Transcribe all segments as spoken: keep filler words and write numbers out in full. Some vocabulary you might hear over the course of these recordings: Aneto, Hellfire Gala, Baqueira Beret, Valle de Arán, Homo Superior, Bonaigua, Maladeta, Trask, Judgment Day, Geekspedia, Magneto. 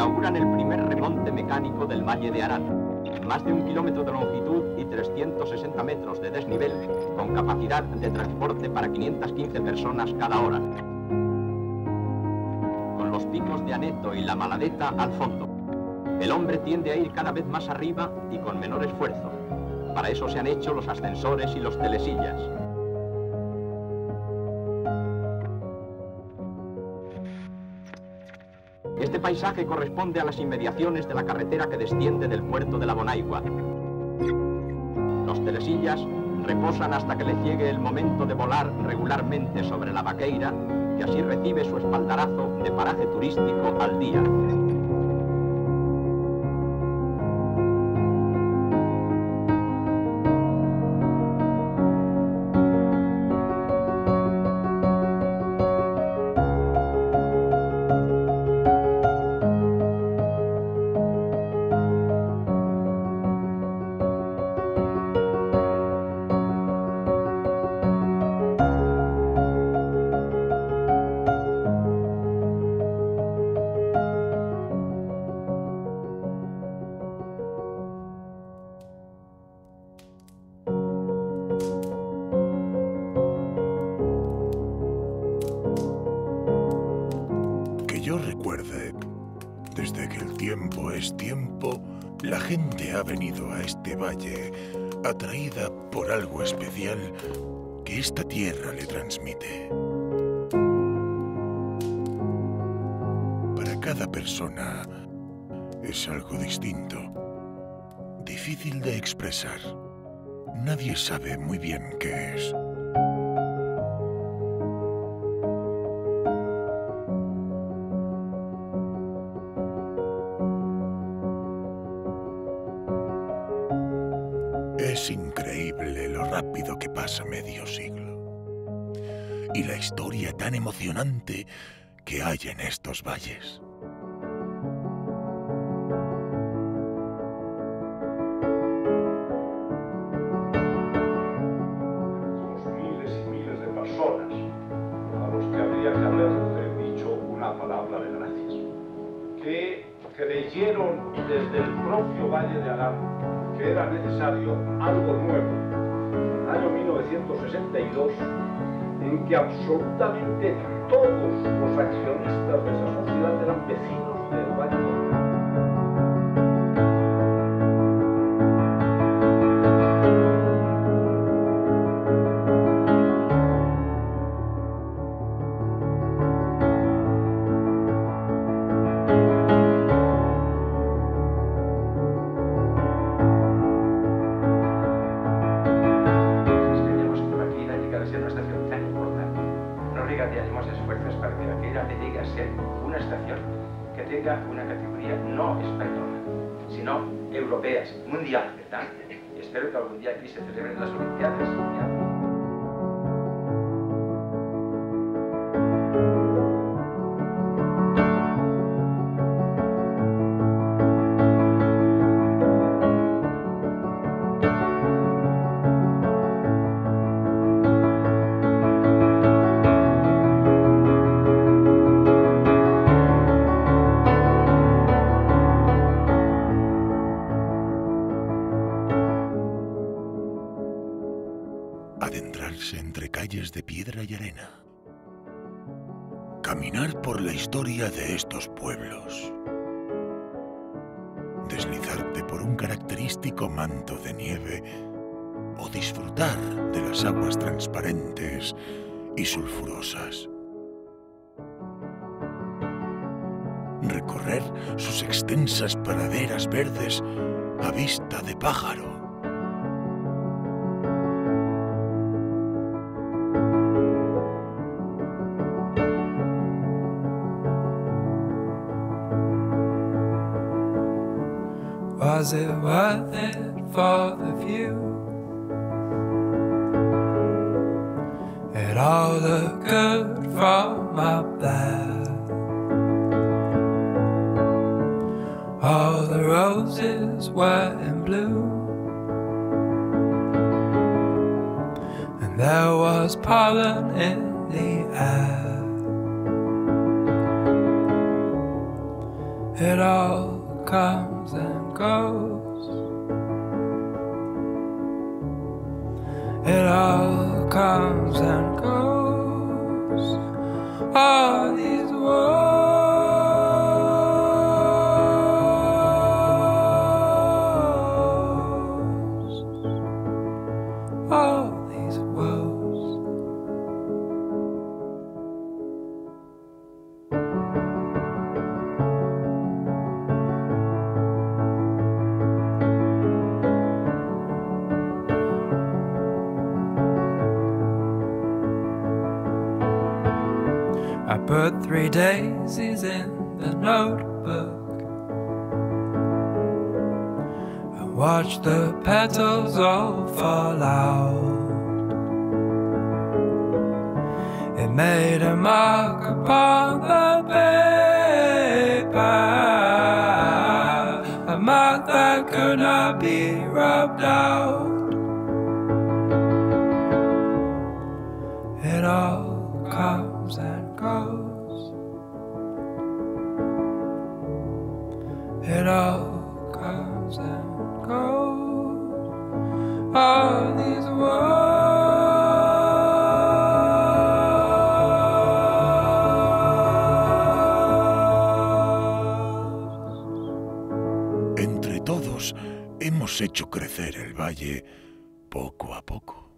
inauguran el primer remonte mecánico del Valle de Arán. Más de un kilómetro de longitud y trescientos sesenta metros de desnivel, con capacidad de transporte para quinientas quince personas cada hora. Con los picos de Aneto y la Maladeta al fondo. El hombre tiende a ir cada vez más arriba y con menor esfuerzo. Para eso se han hecho los ascensores y los telesillas. Este paisaje corresponde a las inmediaciones de la carretera que desciende del puerto de la Bonaigua. Los telesillas reposan hasta que le llegue el momento de volar regularmente sobre la Baqueira, que así recibe su espaldarazo de paraje turístico al día. Yo recuerde, desde que el tiempo es tiempo, la gente ha venido a este valle, atraída por algo especial que esta tierra le transmite. Para cada persona es algo distinto, difícil de expresar. Nadie sabe muy bien qué es. Es increíble lo rápido que pasa medio siglo y la historia tan emocionante que hay en estos valles. Los miles y miles de personas a los que habría que haberle dicho una palabra de gracias, que creyeron desde el propio Valle de Arán que era necesario algo nuevo. En el año mil novecientos sesenta y dos, en que absolutamente todos los accionistas de esa sociedad eran vecinos del Valle de Arán. Para que Baqueira le llegue a ser una estación que tenga una categoría no española, sino europea, mundial, ¿verdad? Y espero que algún día aquí se celebren las Olimpiadas. Adentrarse entre calles de piedra y arena. Caminar por la historia de estos pueblos. Deslizarte por un característico manto de nieve o disfrutar de las aguas transparentes y sulfurosas. Recorrer sus extensas praderas verdes a vista de pájaro. Was it worth it for the view? It all looked good from up there. All the roses were in blue, and there was pollen in the air. It all comes and goes. It all comes and goes. All these words. Put three daisies in the notebook and watch the petals all fall out. It made a mark upon the paper, a mark that could not be rubbed out. It all comes and goes. It all comes and goes. All these words. Entre todos hemos hecho crecer el valle poco a poco.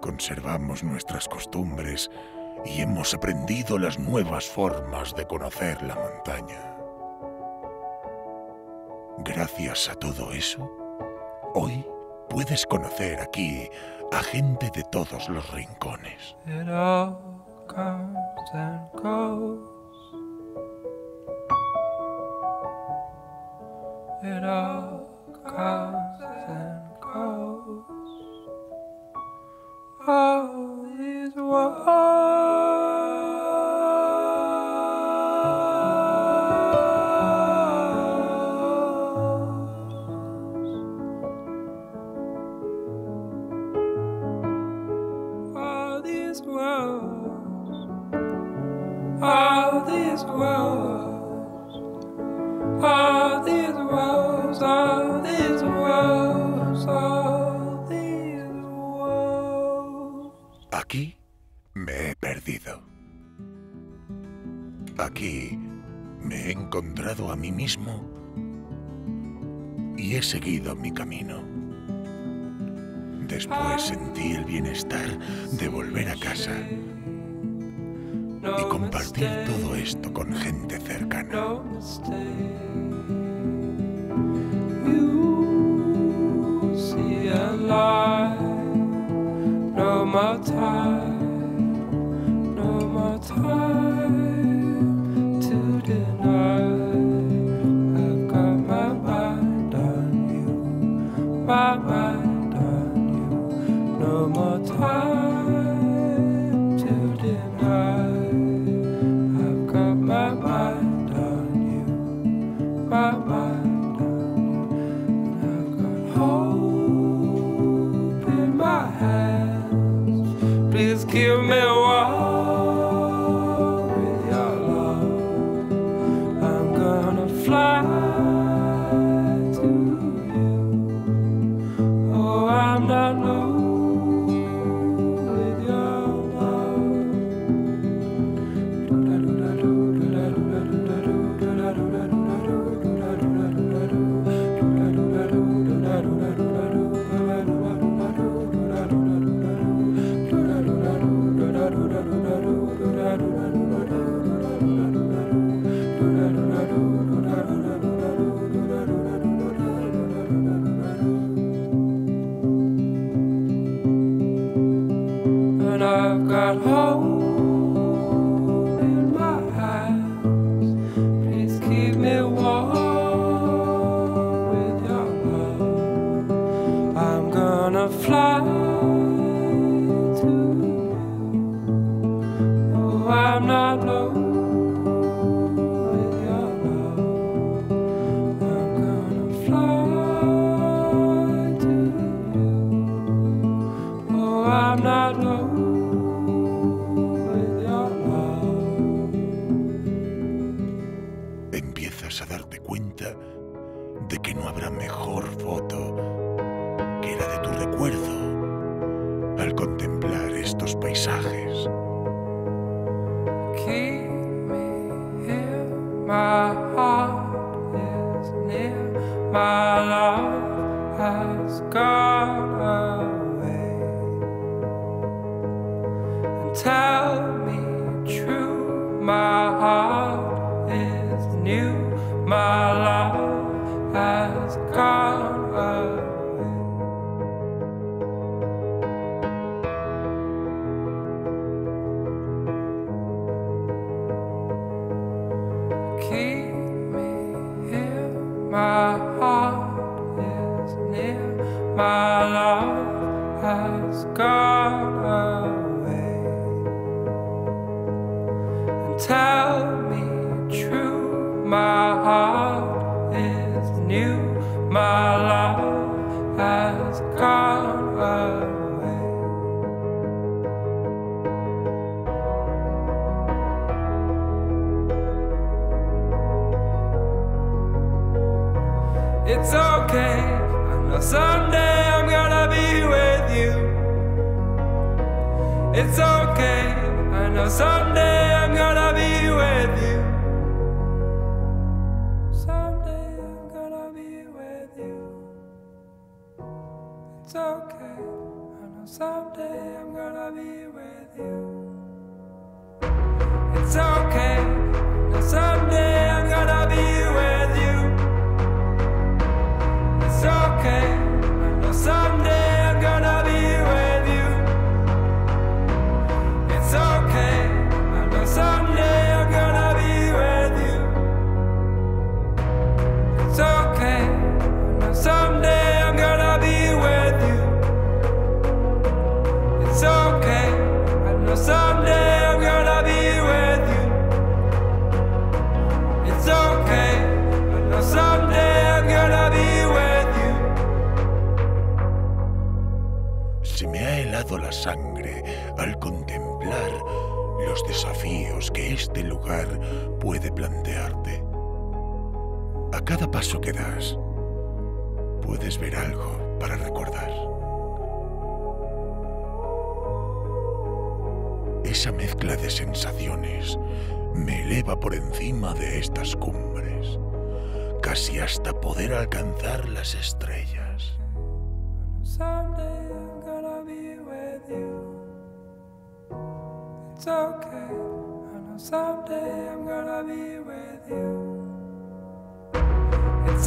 Conservamos nuestras costumbres y hemos aprendido las nuevas formas de conocer la montaña. Gracias a todo eso, hoy puedes conocer aquí a gente de todos los rincones. It all comes and goes. It all comes and goes. All these words. All these worlds, all these worlds, all these worlds, all these worlds. Aquí me he perdido. Aquí me he encontrado a mí mismo y he seguido mi camino. Después sentí el bienestar de volver a casa y compartir todo esto con gente cercana. Give me a walk with your love. I'm gonna fly to you. Oh, I'm not alone with your love. And I've got hope in my hands. Please keep me warm with your love. I'm gonna fly. I'm not alone with your love. I'm gonna fly to you. Oh, I'm not alone with your love. recuerdo al contemplar estos paisajes. Keep me here, my heart is near, my love has gone away. And tell me true, my heart is new, my love has gone away. My love has gone away. And tell me true, my heart is new, my love has gone away. It's okay, I know someday I'm gonna be with you. It's okay, I know someday I'm gonna be with you. Someday I'm gonna be with you. It's okay, I know someday I'm gonna be with you. It's okay, I know someday I'm gonna be with you. It's okay, I know someday I'm gonna be with you. It's okay, I know someday I'm gonna be with you. It's okay, I know someday I'm gonna be with you. It's okay, I know someday I'm gonna be with you. It's okay, I know someday I'm gonna be with you. Se me ha helado la sangre al contemplar los desafíos que este lugar puede plantearte. A cada paso que das, puedes ver algo para recordar. Esa mezcla de sensaciones me eleva por encima de estas cumbres, casi hasta poder alcanzar las estrellas. It's okay, I know someday I'm gonna be with you. It's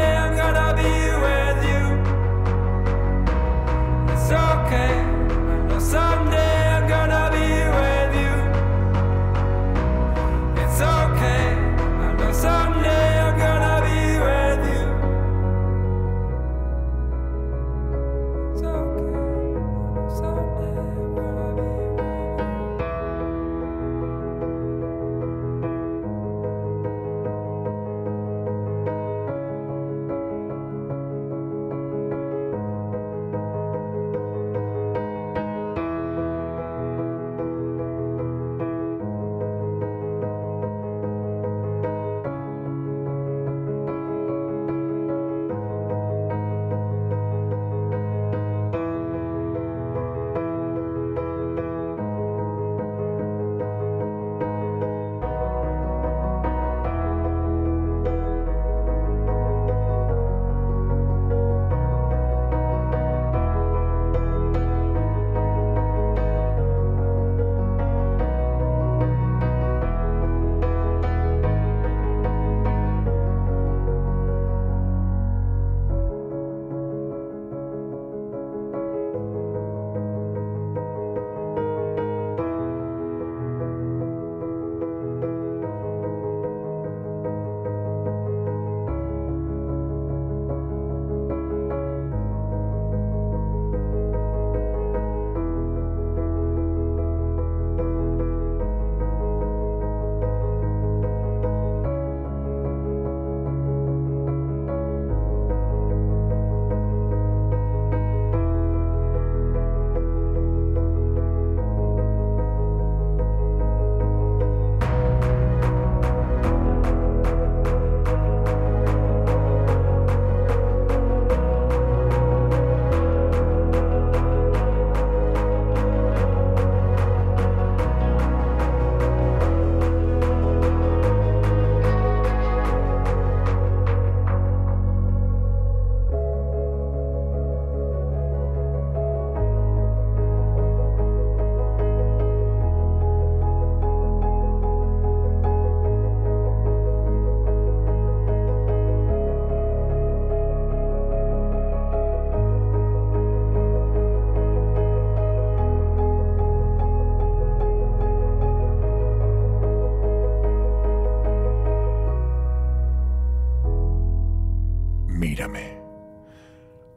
I'm gonna be with you. It's okay, I know someday I'm gonna be with you. It's okay, I know someday I'm gonna be with you. It's okay, I know someday I'm gonna.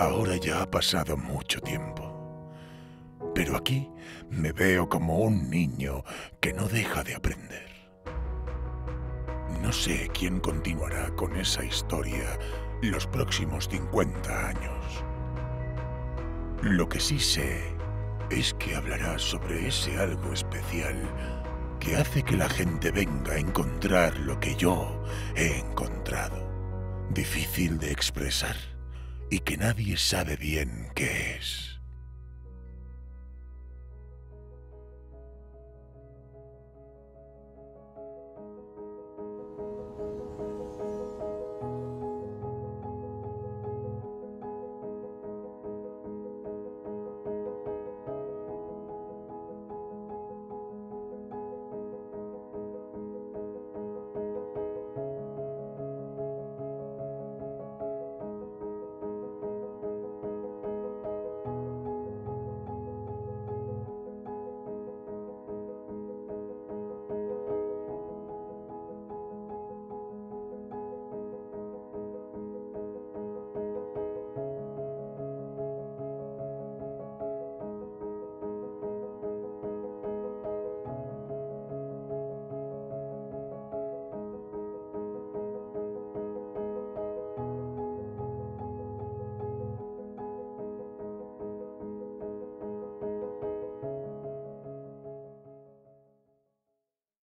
Ahora ya ha pasado mucho tiempo, pero aquí me veo como un niño que no deja de aprender. No sé quién continuará con esa historia los próximos cincuenta años. Lo que sí sé es que hablará sobre ese algo especial que hace que la gente venga a encontrar lo que yo he encontrado. Difícil de expresar y que nadie sabe bien qué es.